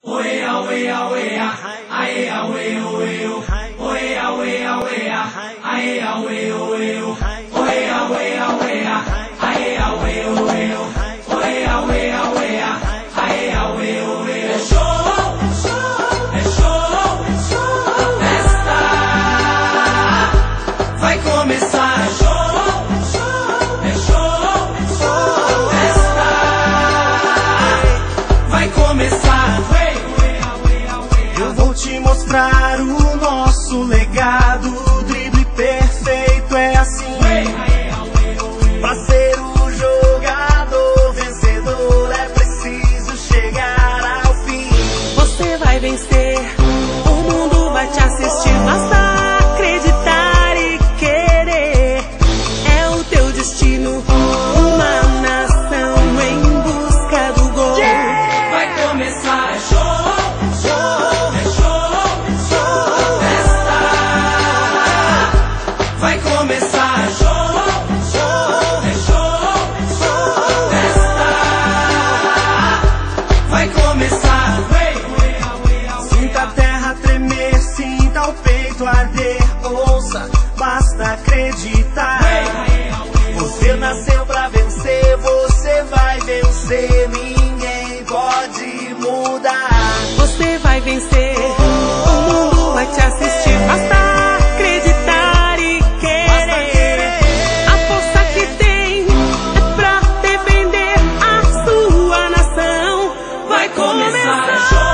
Oe aue aue ae aue oe o oe aue aue ae aue oe o oe aue aue ae aue oe o oe aue aue ae aue oe o é show festa vai começar é show festa vai começar mostrar o nosso legado, o drible perfeito é assim. Pra ser um jogador vencedor é preciso chegar ao fim. Você vai vencer, o mundo vai te assistir, basta acreditar e querer. É o teu destino, uma nação em busca do gol. Vai começar a jogar. Basta acreditar. Você nasceu pra vencer, você vai vencer, ninguém pode mudar. Você vai vencer, o mundo vai te assistir, basta acreditar e querer. A força que tem é pra defender a sua nação. Vai começar.